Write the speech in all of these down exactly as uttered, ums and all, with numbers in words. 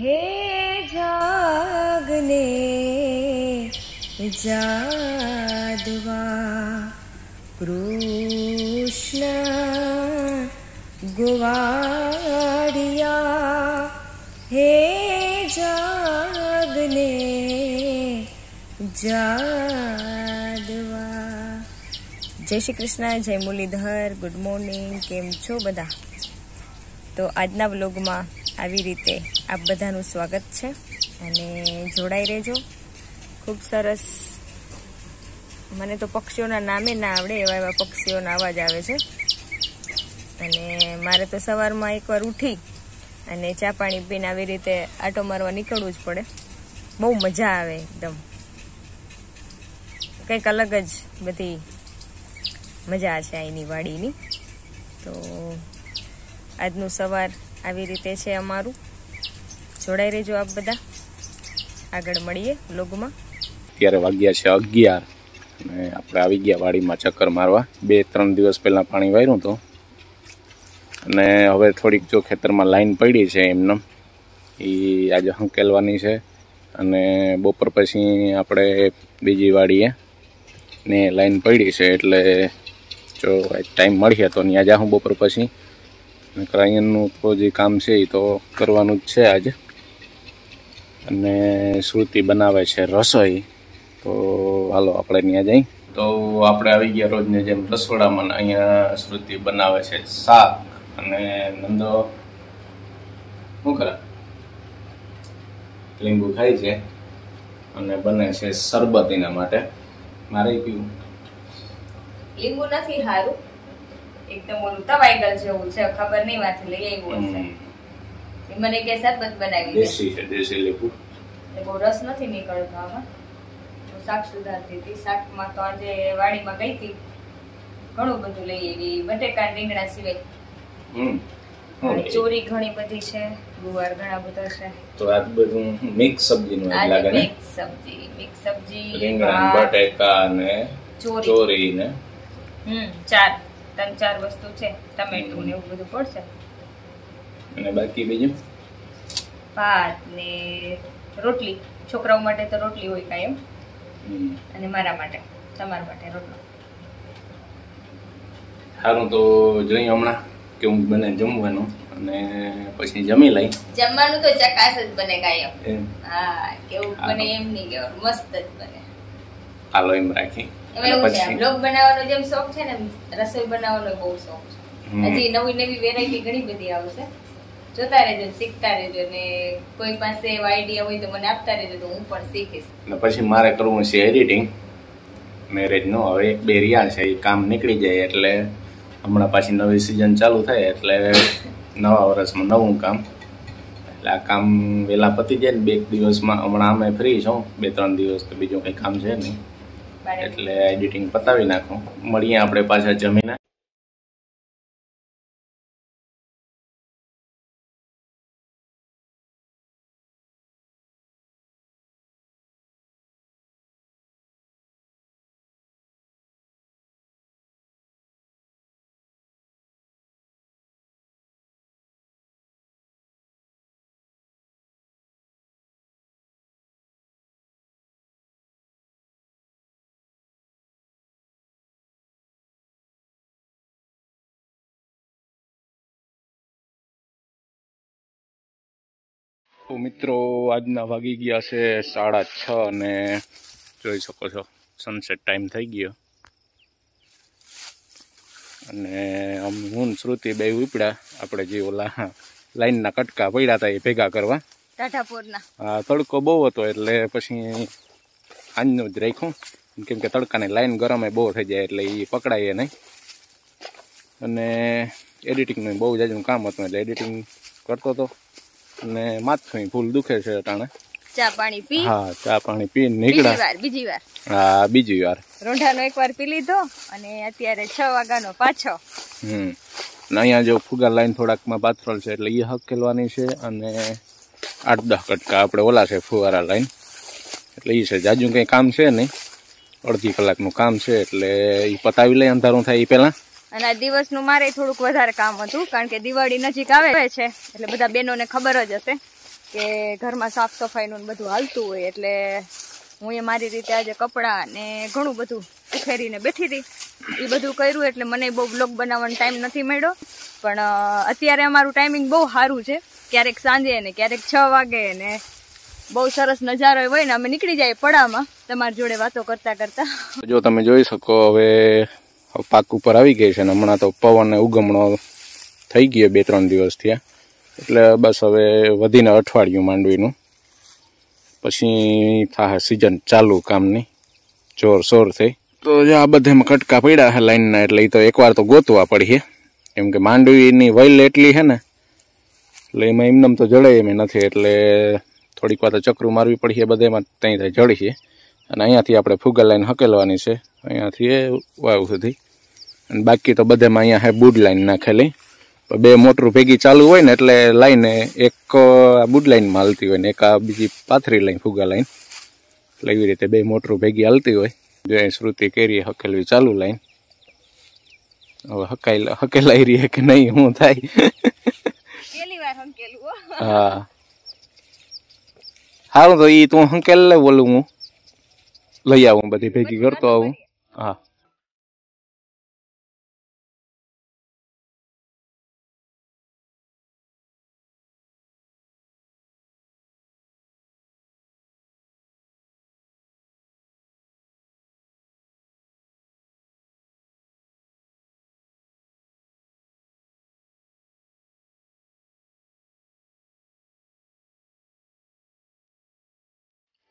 हे जागने जादवा कृष्ण गुवारिया, हे जागने जादवा। જય શ્રી કૃષ્ણ, જય મુરલીધર, ગુડ મોર્નિંગ, કેમ છો બધા? તો આજના વ્લોગમાં આવી રીતે આપ બધાનું સ્વાગત છે અને જોડાઈ રહેજો. ખૂબ સરસ, મને તો પક્ષીઓના નામે ના આવડે એવા એવા પક્ષીઓના અવાજ આવે છે. અને મારે તો સવારમાં એકવાર ઉઠી અને ચા પાણી પીને આવી રીતે આટો મારવા નીકળવું જ પડે. બહુ મજા આવે, એકદમ કંઈક અલગ જ બધી મજા છે અહીંની વાડીની. તો આજનું સવાર આવી રીતે છે અમારું. જોડાઈ રહેજો આપ બધા, આગળ મળીએ વ્લોગમાં. અત્યારે વાગ્યા છે અગિયાર અને આપણે આવી ગયા વાડીમાં ચક્કર મારવા. બે ત્રણ દિવસ પહેલાં પાણી વાર્યું હતું અને હવે થોડીક જો ખેતરમાં લાઈન પડી છે એમને એ આજે હંકેલવાની છે અને બપોર પછી આપણે બીજી વાડીએ ને લાઈન પડી છે એટલે જો ટાઈમ મળીએ તો ત્યાં જાઉં બપોર પછી. ક્રાયનનું તો જે કામ છે એ તો કરવાનું જ છે આજે. અને શ્રુતિ બનાવે છે રસોઈ, તો હાલો આપણે ત્યાં જઈ. તો આપણે આવી ગયા રોજને જેમ રસોડામાં. અહીંયા શ્રુતિ બનાવે છે શાક અને નંદો શું કરે? લીંબુ ખાય છે અને બને છે શરબત એના માટે. મારે પીવું લીંબુ નથી હારું, એકદમ ઓલું તવાઈ ગયેલ જેવું છે, ખબર નહીં માથે લઈ આવ્યો હશે. મને કે શરબત બનાવી દે. દેશી છે, દેશી લીંબુ, એ બહુ રસ નથી નીકળતો આમાં. તો શાક સુધારતી હતી. શાકમાં તો આજે વાડીમાં ગઈ હતી, ઘણું બધું લઈ આવી. બટેકા રીંગણા સિવાય હમ ચોરી ઘણી બધી છે, ગુવાર ઘણા બધા છે. તો આ બધું મિક્સ સબ્જીનું લાગે ને? મિક્સ સબ્જી, મિક્સ સબ્જી, રીંગણા, બટેકા અને ચોરી ને હમ ચાર ત્રણ ચાર વસ્તુ છે. ટમેટું ને એવું બધું પડશે અને બાકી બીજું ભાત ને રોટલી. છોકરાઓ માટે તો રોટલી હોય કાયમ અને મારા માટે, તમારા માટે રોટલો. હારું, તો જોઈએ હમણાં કે હું બને જમવાનું અને પછી જમી લઈ. જમવાનું તો ચકાસ જ બને કાયમ. હા, કેવું બને એમ નહીં કે મસ્ત જ બને. હાલો એમ રાખી. એવું છે, બ્લોગ બનાવવાનો જેમ શોખ છે ને રસોઈ બનાવવાનો બહુ શોખ છે. હજી નવી નવી વેરાયટી ઘણી બધી આવશે, જોતા રહેજો, શીખતા રહેજો. ને કોઈ પાસે એવા આઈડિયા હોય તો મને આપતા રહેજો, તો હું પણ શીખીશ. અને પછી મારે કરવું છે એડિટિંગ. મેરેજનો હવે એક બે રહ્યા છે, એ કામ નીકળી જાય એટલે હમણાં પાછી નવી સિઝન ચાલુ થાય એટલે નવા વર્ષમાં નવું કામ. એટલે આ કામ વહેલા પતી જાય ને બે દિવસમાં. હમણાં અમે ફ્રી છું બે ત્રણ દિવસ, તો બીજું કંઈ કામ છે નહીં એટલે એડિટિંગ પતાવી નાખું. મળીએ આપણે પાછા જમીને. તો મિત્રો આજના વાગી ગયા છે સાડા છ અને જોઈ શકો છો સનસેટ ટાઈમ થઈ ગયો. અને આમ હું શ્રુતિ બે ઉપડ્યા. આપણે જે ઓલા લાઈનના કટકા પડ્યા હતા એ ભેગા કરવા ટાટાપોરના. હા, તડકો બહુ હતો એટલે પછી આજનો જ રાખ્યું, કેમ કે તડકાની લાઈન ગરમે બહુ થઈ જાય એટલે એ પકડાય નહીં. અને એડિટિંગનું બહુ જાજનું કામ હતું એટલે એડિટિંગ કરતો હતો ને માથું ફૂલ દુખે છે અટાણે. ચા પાણી પી. હા, ચા પાણી પી નીકળ્યા. બીજી વાર હા બીજી વાર રોંઢાનો એકવાર પી લીધો અને અત્યારે છ વાગ્યાનો પાછો. હમ ને અહીંયા જો ફુગા લાઈન થોડાકમાં પાથરલ છે એટલે એ હકેલવાની છે. અને આઠ દસ કટકા આપણે ઓલા છે ફુવારા લાઈન એટલે એ છે. જાજુ કંઈ કામ છે નહીં, અડધી કલાકનું કામ છે એટલે એ પતાવી લઈ અંધારું થાય એ પહેલાં. અને આ દિવસનું મારે થોડુંક વધારે કામ હતું કારણ કે દિવાળી નજીક આવે છે એટલે બધા બહેનોને ખબર જ હશે के घर में साफ सफाई नु बधु हालतु होय एटले हूँ ये मारी रीते आज कपड़ा ने घणु बधु उखेरी ने बैठी थी ए बधु कर्यु एटले मने बहु व्लॉग बनाववानो टाइम नथी मळ्यो पण अत्यारे अमारू टाइमिंग बहु सारू छे क्यारेक सांजे ने क्यारेक छ वागे ने बहुत सरस नजारो होय ने अमे निकळी जाय पड़ामां तमारी जोडे वातो करता करता। जो तमे जोई शको हवे पाक उपर आवी गई छे ने हमणा तो पवन उगमणो थई गयो बे त्रण दिवस थी एटले बस हवे वधीने अठवाडियुं मांडवीनुं पछी थाहे सीजन चालू कामनी जोर शोर थई। तो जे आ बधायमां कटका पड्या छे लाइनना एटले ई तो एकवार तो गोतवा पडीए एम के मांडवीनी वैल एटली छे ने एटले एमां एमनेम तो जड़ाय एम नथी एटले थोड़ीक वार तो चक्रू मारवी पड़ी है बधे में तई जड़ी है अँथी आप फूगा लाइन हकेलवानी है अँ वायु सुधी बाकी तो बधे में अँ बूड लाइन नाखेली तो बे मोटरू भेगी चालू होय ने एटले लाइन एक बूड लाइन में हलती होय ने एक आ बीजी पाथरी लाइन फूगा लाइन एटले एवी रीते बे मोटरू भेगी हलती होय। जो श्रुति करी हकेलवी चालू लाइन हवे हकाई हकेलाई रही है कि नहीं हूँ थाय केली वार हकेलवो हां हारू तो ई तू हंकेल बोलू हूँ लई आऊँ बधी भेगी करता आऊँ। हाँ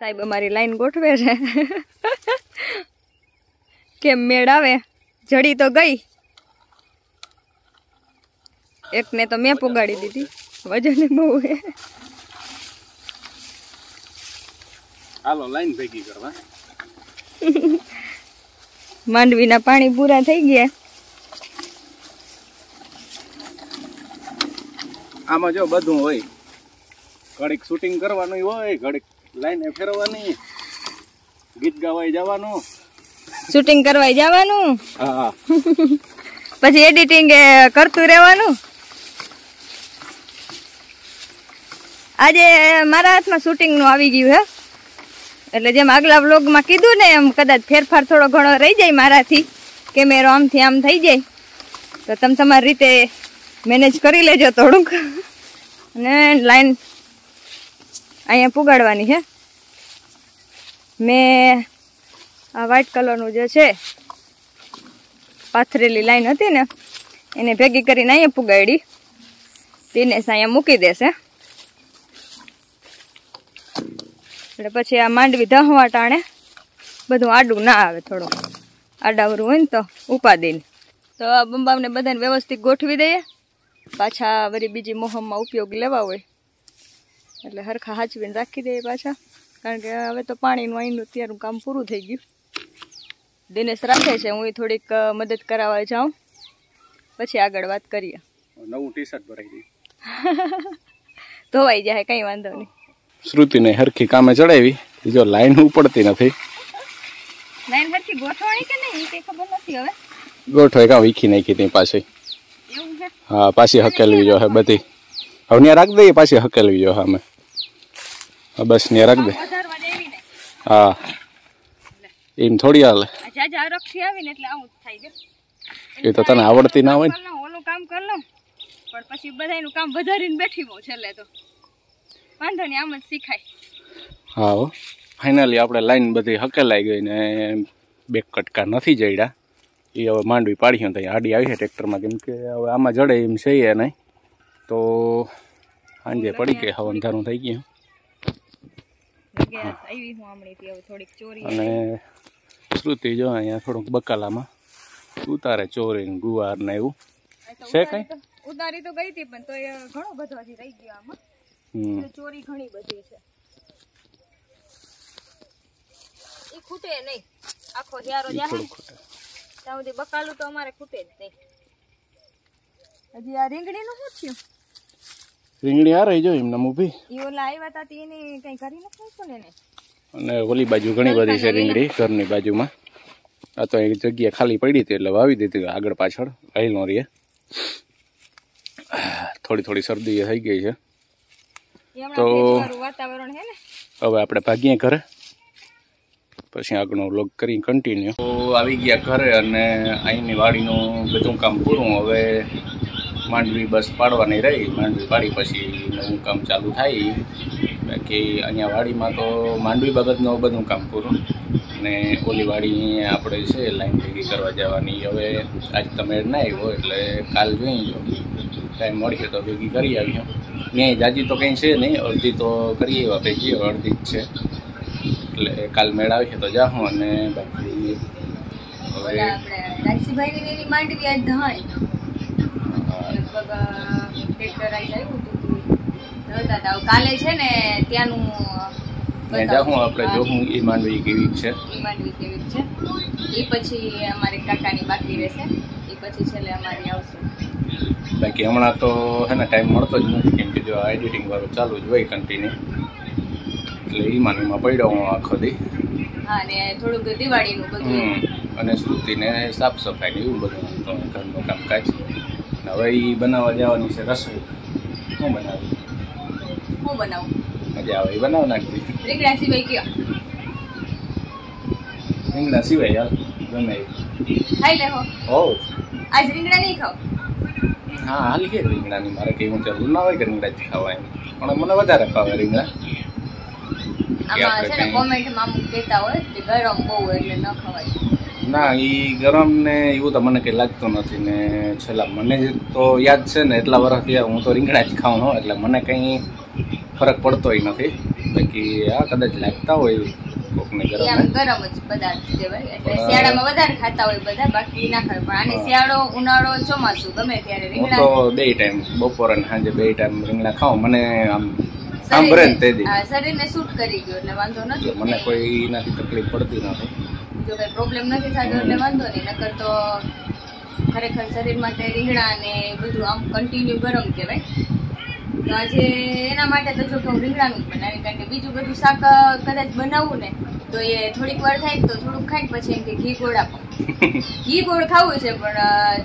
साहेब अमारी लाइन गोठवे छे के मेड़ आवे जड़ी तो गई एक ने तो मैं पुगाड़ी दीधी वजन बहु है। हालो लाइन भेगी करवा मांडवी ना पानी पूरा थई गया आमा जो बधु होय घड़ीक शूटिंग करवानुं होय घड़ीक लाइन फेरवानी गीत गावाई जावानुं शूटिंग करवाई जावानुं हां પછી એડિટિંગ કરતું રહેવાનું। આજે મારા હાથમાં શૂટિંગ નું આવી ગયું હે એટલે જેમ આગલા વ્લોગ માં કીધું ને એમ કદાચ ફેરફાર થોડો ઘણો રહી જાય મારાથી કેમેરો આમ થી આમ થઈ જાય તો તમે તમારી રીતે મેનેજ કરી લેજો થોડુંક અને લાઈન अँ पुगाड़वा है। मैं आ व्हाइट कलर जो है पाथरेली लाइन थी ने एने भेगी करीने अँ पुगाड़ी दिनेश अँ मूकी देशे पछी आ मांडवी दहवा टाणे बधु आडू ना आवे थोड़ो आडावरू होय तो उपादी तो आ बंबाव ने बधाने व्यवस्थित गोठवी दईए पाछा वरी बीजी मोहम में उपयोग लेवा होय એટલે હરખા હાચવીને રાખી દે પાછા કારણ કે હવે તો પાણીનું અહીંનું અત્યારનું કામ પૂરું થઈ ગયું દિનેશ રાખે છે હું એ થોડીક મદદ કરાવવા જાઉં પછી આગળ વાત કરીએ। નવું ટી શર્ટ ભરાઈ ગયું ધોવાઈ જાય કંઈ વાંધો નહીં। શ્રુતિને હરખી કામે ચડાવી જો લાઈન ઉપડતી નથી લાઈન હરખી ગોઠવણી કે નહીં કે ખબર નથી હવે ગોઠવાઈ કા વીખી નાખી તે પાછી એવું છે હા પાછી હકેલવી જો હે બધી अब न्या राख दे पाछी हकेलवी जो हमें हाँ बस न्या राख दे हाँ एम थोड़ी हाल ये तो तने आवड़ती ना होय ओनु काम कर लम पण पछि बधाईनु काम वधारीने बैठी मो छले तो वांधो ने आम ज सीखाय। हाँ फाइनली आपणे लाइन बधी हकेलाई गई ने बेक कटका नथी जड्या ई हवे मांडवी पाड़ीयो तई आडी आवी छे ट्रेक्टर मां केम के हवे आमां जड़े एम छे या नहीं तो हांजे पड़ी गई हम अंधारू थी गयु श्रुति जो अँ थोड़ा बकाला में उतारे चोरी गुवार ने एवं से कई उतारी तो गई थी तो घणो बधो हजी रही गयो आमां चोरी घणी बधी छे ई खूटे नहीं आखो ह्यारो जाहे त्यां सुधी बकालू तो अमारे खूटे ज नहीं हजी आ रींगणी नु हुं थयुं રીંગણી આ રહી જો એમના ઊભી ઈઓ લાવ્યા હતા તેની કંઈ કરી ન કોને ને અને ઓલી બાજુ ઘણી બધી છે રીંગણી ઘરની બાજુમાં આ તો એક જગ્યા ખાલી પડી હતી એટલે વાવી દીધી આગળ પાછળ આઈ નો રે થોડી થોડી શરદી થઈ ગઈ છે तो वातावरण है ने हवे आपणे भागीए घरे पछी आगळनो व्लॉग करी कंटिन्यू। तो आवी गया घरे अने आईनी वाडीनो बधुं काम पूरुं। हवे मांडवी बस पाडवानी रही, मांडवी पाड़ी पछी नवुं काम चालू थाय। बाकी अहींया वाडीमां तो मांडवी बाबतनो बधुं काम पूरुं ने ओली वाड़ी आपणे छे लाइन भेगी करवा जवानी। हवे आज तमे न आव्यो एटले काल जोईजो, टाइम मळशे तो भेगी करी आव्यो। नहीं जाजी तो कहीं से नहीं, अर्धी तो करिए भेजी अर्धी है एट काल मेड़ा है तो जाऊँ। बाकी जाऊँ अपने जो हूँ ई मांडवी केवीक है, ई मांडवी केवीक है ई पछी अमारी काकानी बाकी रहेशे, ई पछी छेले अमारी आवशे। बाकी हमणा तो है ना टाइम मळतो ज नथी केम के जो एडिटिंग वाळो चालू ज होय कंटिन्यू, એટલે ઈ માનીમાં પડ્યો હું આખો દી। હા ને થોડું દિવાળી નું બધું અને શ્રુતિ ને સાફ સફાઈ ને એવું બધું તો ઘરનું કામ કાજ। હવે ઈ બનાવવા જવાની છે રસોઈ। હું બનાવું હું બનાવું આજે આવે ઈ બનાવ નાખતી। રીંગણા સિવાય કે રીંગણા સિવાય યાર ગમે ખાઈ લેહો। હો આજ રીંગણા નહીં ખાવ। हाँ हाल के रींगणा नहीं मारे कहीं चलू ना हो रींगणा जी खावा मैंने वारे खावे रींगणा। कॉमेंट में अमुक कहता हो गरम बहु एट न खवाय ना, ये गरम ने एवं तो मैंने कहीं लगत नहीं ने छेला मैंने तो याद है ने एटला वर्षथी हूँ तो रींगणा ज खाऊँ हूँ एटले मने कहीं फरक पड़तो ही नहीं। बाकी हाँ कदाच लगता हो ખરેખર શરીર માટે રીંગણા ને બધું આમ કન્ટિન્યુ ગરમ કહેવાય। तो आज एना माटे तो जो कहूँ रींगणानुं बनावी, कारण के बीजू बधुं शाक कदाच बनावू ने तो ये थोड़ीक वार थाय तो थोड़ुं खाई पछी एम के घी गोळ आपो। घी गोळ खावुं छे पण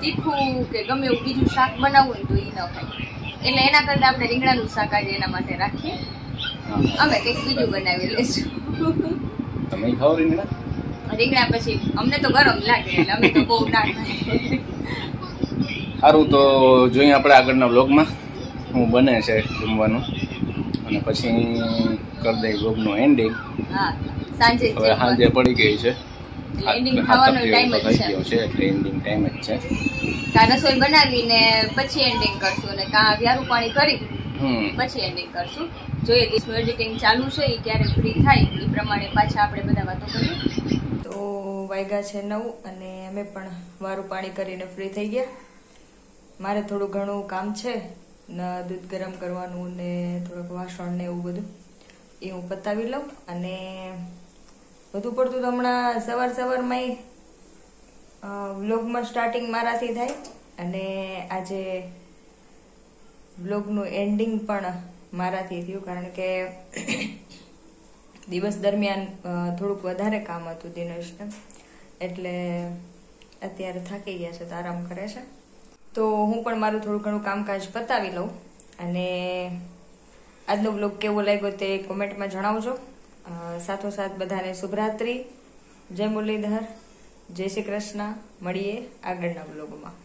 तीखुं के गमे एवुं बीजू शाक बनावू ने तो ई न खाय, एटले एना करता आपणे रींगणानुं शाक आज एना माटे राखीए। अमे कंईक बीजू बनावी लेशुं। तमे खाओ रींगणा? रींगणा पछी अमने तो गरम लागे एटले अमे तो बहु ना खाय। सारूं तो जोईए आपणे आगळना व्लोगमां हूँ बने से जमवा पी कर दी गोब नो एंडिंग। हाँ सांजे पड़ी गई है रसोई बनावी ने पछी एंडिंग करशुं ने का व्यारू पाणी करी पछी एंडिंग करशुं। जो ये दिस एडिटिंग चालू छे ई क्यारे फ्री थाय ई प्रमाणे पाछा आपणे बधा वातो करीए। तो वायगा छे नव अने अमे पण वारू पाणी करीने फ्री थई गया। मारे थोड़ुं घणुं काम छे न, दूध गरम करवानुं ने थोड़ोक वासण ने एवुं बधुं ए हूँ पतावी लऊं। अने वधु पड़तुं तो हमणां सवार सवारमां व्लोगमां स्टार्टिंग माराथी थाय अने आजे व्लोगनुं एंडिंग पण माराथी थयुं, कारण के दिवस दरमियान थोड़ुंक वधारे काम हतुं दिनेशने एटले अत्यारे थाकी गया छे तो आराम करे छे। तो हूँ पण मारू थोड़ू घणु कामकाज पतावी लऊं। अने आजनो व्लॉग केवो लाग्यो ते कमेंट में जणावजो। साथो साथ बधाने शुभरात्रि, जय मुरलीधर, जय श्री कृष्ण। मळीए आगळना व्लॉगमां।